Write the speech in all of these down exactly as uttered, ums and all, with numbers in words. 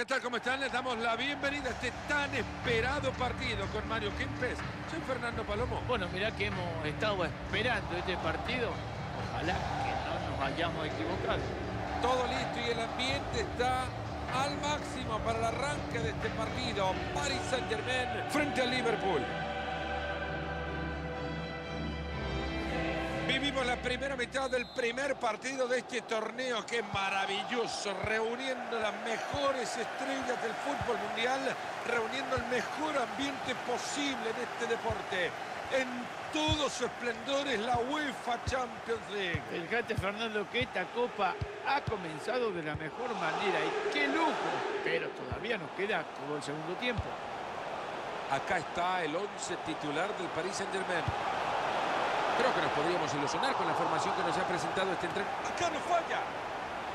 ¿Qué tal? ¿Cómo están? Les damos la bienvenida a este tan esperado partido con Mario Kempes. Soy Fernando Palomo. Bueno, mirá que hemos estado esperando este partido. Ojalá que no nos hayamos equivocado. Todo listo y el ambiente está al máximo para el arranque de este partido. Paris Saint-Germain frente al Liverpool. Vivimos la primera mitad del primer partido de este torneo que es maravilloso, reuniendo las mejores estrellas del fútbol mundial, reuniendo el mejor ambiente posible en este deporte. En todo su esplendor es la UEFA Champions League. Fíjate, Fernando, que esta Copa ha comenzado de la mejor manera y qué lujo, pero todavía nos queda todo el segundo tiempo. Acá está el once titular del Paris Saint-Germain. Creo que nos podríamos ilusionar con la formación que nos ha presentado este entrenador. ¡Acá no falla!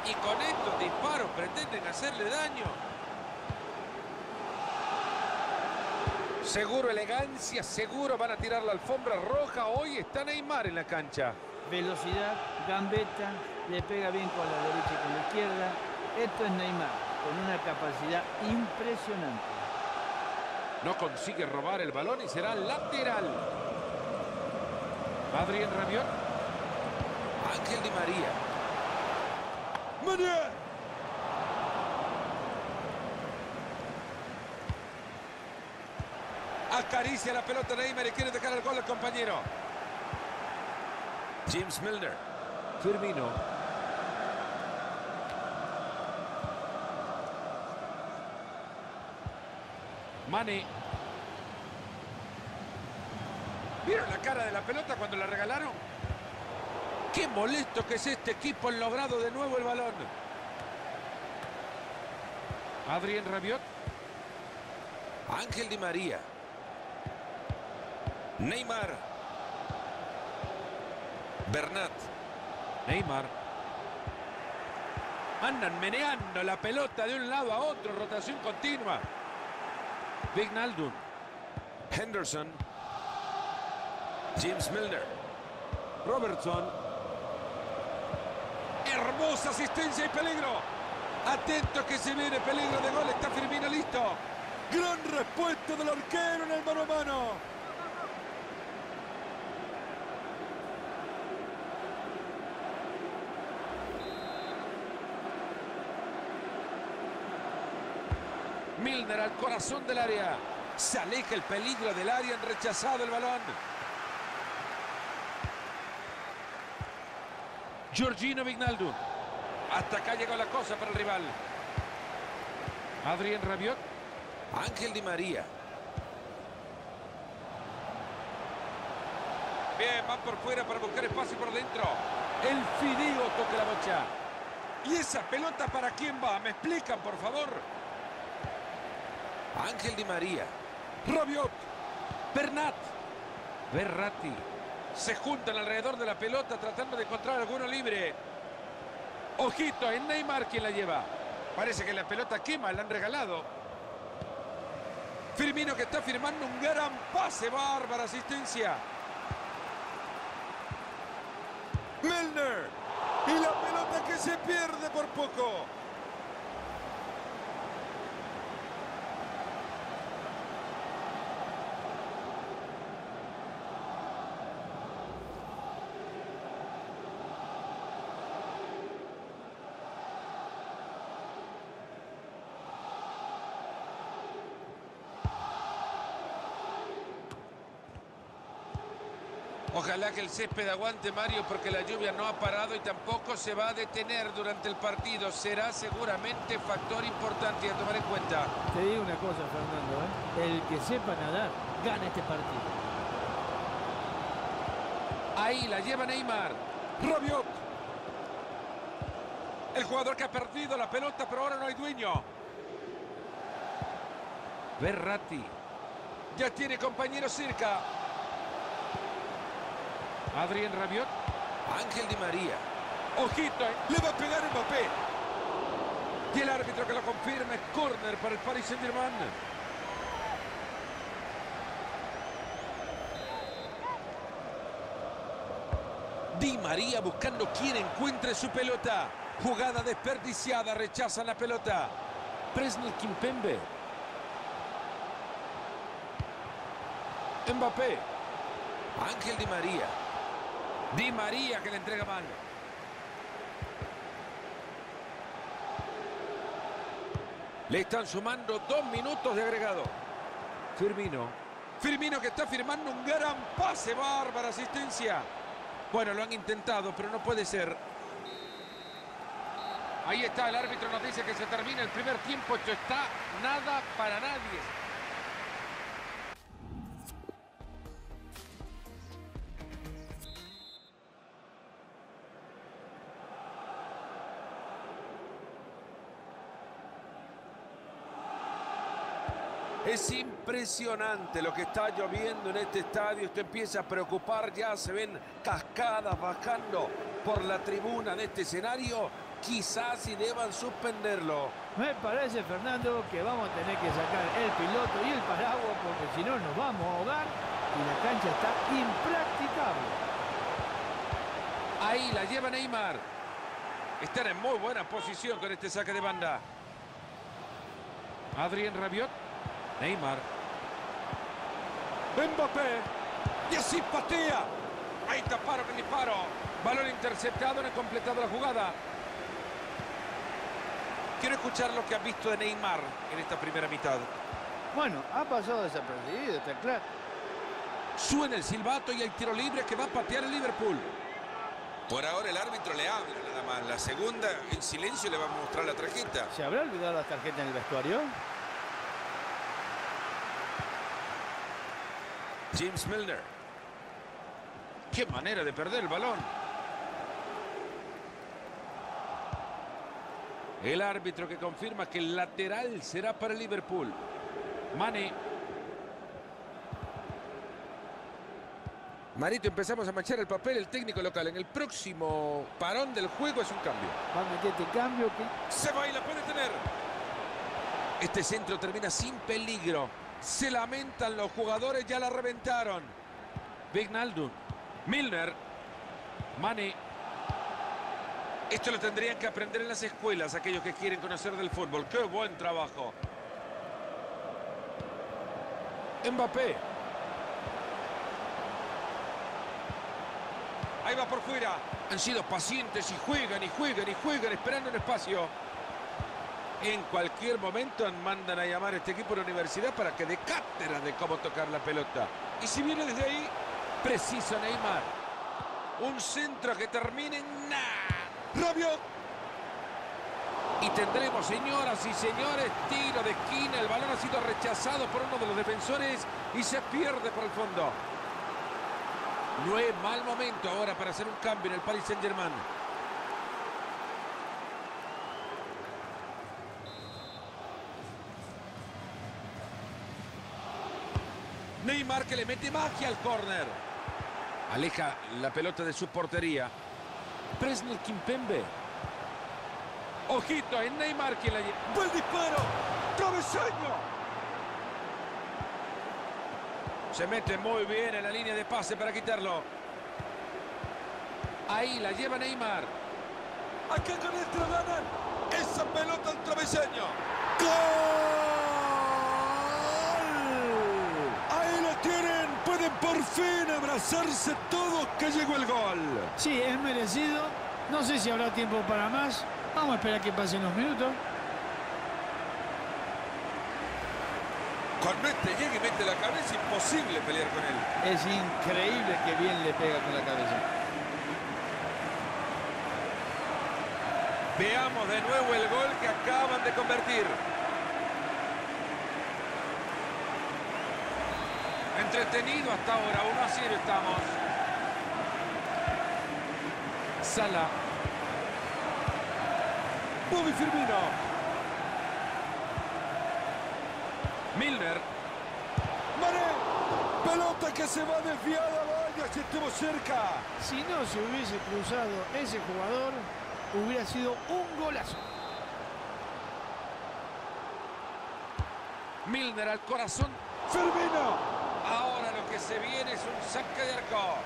Y con estos disparos pretenden hacerle daño. Seguro elegancia, seguro van a tirar la alfombra roja. Hoy está Neymar en la cancha. Velocidad, gambeta, le pega bien con la derecha y con la izquierda. Esto es Neymar, con una capacidad impresionante. No consigue robar el balón y será lateral. Adrien Rabiot. Ángel Di María. ¡Mane! Acaricia la pelota Neymar y quiere tocar el gol al compañero. James Milner. Firmino. Mane. ¿Vieron la cara de la pelota cuando la regalaron? ¡Qué molesto que es este equipo! Han logrado de nuevo el balón. Adrien Rabiot. Ángel Di María. Neymar. Bernat. Neymar. Andan meneando la pelota de un lado a otro. Rotación continua. Wijnaldum. Henderson. James Milner. Robertson. Hermosa asistencia y peligro. Atento que se viene peligro de gol. Está Firmino listo. Gran respuesta del arquero en el mano a mano. Milner al corazón del área. Se aleja el peligro del área. Han rechazado el balón. Georginio Wijnaldum. Hasta acá llegó la cosa para el rival. Adrien Rabiot. Ángel Di María. Bien, van por fuera para buscar espacio por dentro. El fideo toca la bocha. ¿Y esa pelota para quién va? ¿Me explican, por favor? Ángel Di María. Rabiot. Bernat. Verratti. Se juntan alrededor de la pelota tratando de encontrar alguno libre. Ojito, es Neymar quien la lleva. Parece que la pelota quema, la han regalado. Firmino que está firmando un gran pase, bárbara asistencia. Milner. Y la pelota que se pierde por poco. Ojalá que el césped aguante, Mario, porque la lluvia no ha parado y tampoco se va a detener durante el partido. Será seguramente factor importante a tomar en cuenta. Te digo una cosa, Fernando, ¿eh? El que sepa nadar gana este partido. Ahí la lleva Neymar. Rabiot. El jugador que ha perdido la pelota, pero ahora no hay dueño. Verratti. Ya tiene compañero cerca. Adrien Rabiot. Ángel Di María. Ojito, ¿eh? Le va a pegar Mbappé. Y el árbitro que lo confirma es córner para el Paris Saint-Germain. Di María buscando quien encuentre su pelota. Jugada desperdiciada, rechazan la pelota. Presnel Kimpembe. Mbappé. Ángel Di María. Di María que le entrega mano. Le están sumando dos minutos de agregado. Firmino. Firmino que está firmando un gran pase. Bárbara asistencia. Bueno, lo han intentado, pero no puede ser. Ahí está, el árbitro nos dice que se termina el primer tiempo. Esto está nada para nadie. Es impresionante lo que está lloviendo en este estadio. Esto empieza a preocupar. Ya se ven cascadas bajando por la tribuna de este escenario. Quizás si deban suspenderlo. Me parece, Fernando, que vamos a tener que sacar el piloto y el paraguas, porque si no nos vamos a ahogar y la cancha está impracticable. Ahí la lleva Neymar. Están en muy buena posición con este saque de banda. Adrien Rabiot. Neymar. Mbappé. Y así patea. Ahí taparon el disparo. Balón interceptado. No ha completado la jugada. Quiero escuchar lo que ha visto de Neymar en esta primera mitad. Bueno, ha pasado desapercibido, está claro. Suena el silbato y el tiro libre que va a patear el Liverpool. Por ahora el árbitro le habla nada más. La segunda en silencio le va a mostrar la tarjeta. ¿Se habrá olvidado la tarjeta en el vestuario? James Milner. Qué manera de perder el balón. El árbitro que confirma que el lateral será para Liverpool. Mane. Marito, empezamos a manchar el papel el técnico local. En el próximo parón del juego es un cambio. Vamos, este cambio que... Se va y la puede tener. Este centro termina sin peligro. Se lamentan los jugadores, ya la reventaron. Wijnaldum. Milner. Mane. Esto lo tendrían que aprender en las escuelas aquellos que quieren conocer del fútbol. ¡Qué buen trabajo! Mbappé. Ahí va por fuera. Han sido pacientes y juegan y juegan y juegan esperando un espacio. En cualquier momento mandan a llamar a este equipo de la universidad para que dé cátedra de cómo tocar la pelota. Y si viene desde ahí, preciso Neymar. Un centro que termine en nada. Rabiot. Y tendremos, señoras y señores, tiro de esquina. El balón ha sido rechazado por uno de los defensores y se pierde por el fondo. No es mal momento ahora para hacer un cambio en el Paris Saint-Germain. Neymar que le mete magia al córner. Aleja la pelota de su portería. Presnel Kimpembe. Ojito, es Neymar quien la lleva. ¡Buen disparo! ¡Cabezaño! Se mete muy bien en la línea de pase para quitarlo. Ahí la lleva Neymar. Aquí con esto ganan esa pelota al travesaño. ¡Gol! Tienen, pueden por fin abrazarse todos que llegó el gol. Sí, es merecido. No sé si habrá tiempo para más. Vamos a esperar que pasen los minutos. Cuando este llega y mete la cabeza, es imposible pelear con él. Es increíble que bien le pega con la cabeza. Veamos de nuevo el gol que acaban de convertir. Entretenido hasta ahora, uno a cero estamos. Sala. Bobby Firmino. Milner. Mane. Pelota que se va desviada, vaya, si estuvo cerca. Si no se hubiese cruzado ese jugador, hubiera sido un golazo. Milner al corazón. Firmino. Ahora lo que se viene es un saque de arco.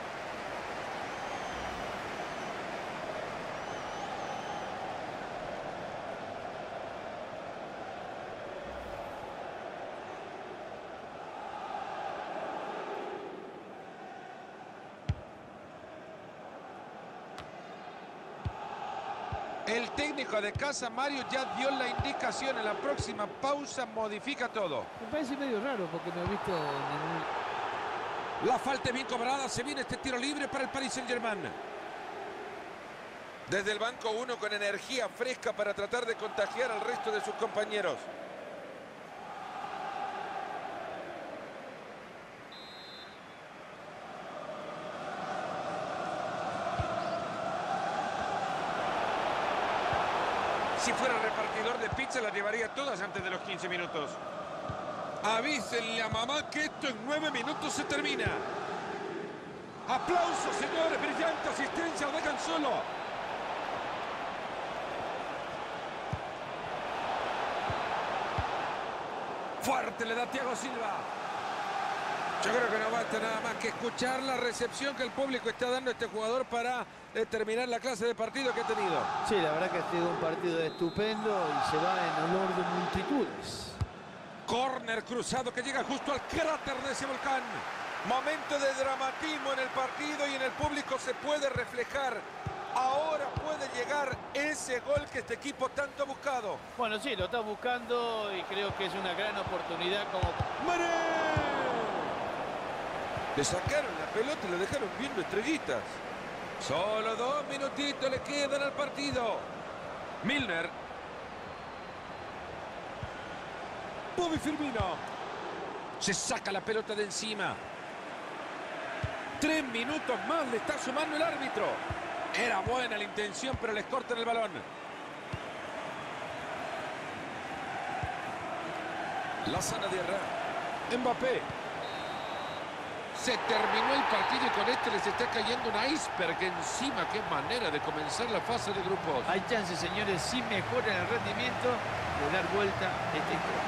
El técnico de casa, Mario, ya dio la indicación. En la próxima pausa modifica todo. Me parece medio raro porque no he visto ningún... La falta bien cobrada. Se viene este tiro libre para el Paris Saint-Germain. Desde el banco uno con energía fresca para tratar de contagiar al resto de sus compañeros. Si fuera repartidor de pizza, las llevaría todas antes de los quince minutos. Avísenle a mamá que esto en nueve minutos se termina. ¡Aplausos, señores! ¡Brillante asistencia! ¡Lo dejan solo! ¡Fuerte le da Thiago Silva! Yo creo que no basta nada más que escuchar la recepción que el público está dando a este jugador para determinar la clase de partido que ha tenido. Sí, la verdad que ha sido un partido estupendo y se va en honor de multitudes. Córner cruzado que llega justo al cráter de ese volcán. Momento de dramatismo en el partido y en el público se puede reflejar. Ahora puede llegar ese gol que este equipo tanto ha buscado. Bueno, sí, lo está buscando y creo que es una gran oportunidad como... ¡Mane! Le sacaron la pelota y le dejaron viendo estrellitas. Solo dos minutitos le quedan al partido. Milner. Bobby Firmino. Se saca la pelota de encima. Tres minutos más le está sumando el árbitro. Era buena la intención, pero les cortan el balón. La sana de Herrera. Mbappé. Se terminó el partido y con este les está cayendo un iceberg encima. Qué manera de comenzar la fase de grupos. Hay chances, señores, si mejoran el rendimiento, de dar vuelta a este equipo.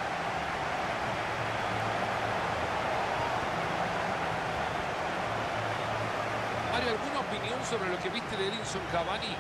Mario, ¿alguna opinión sobre lo que viste de Edinson Cavani?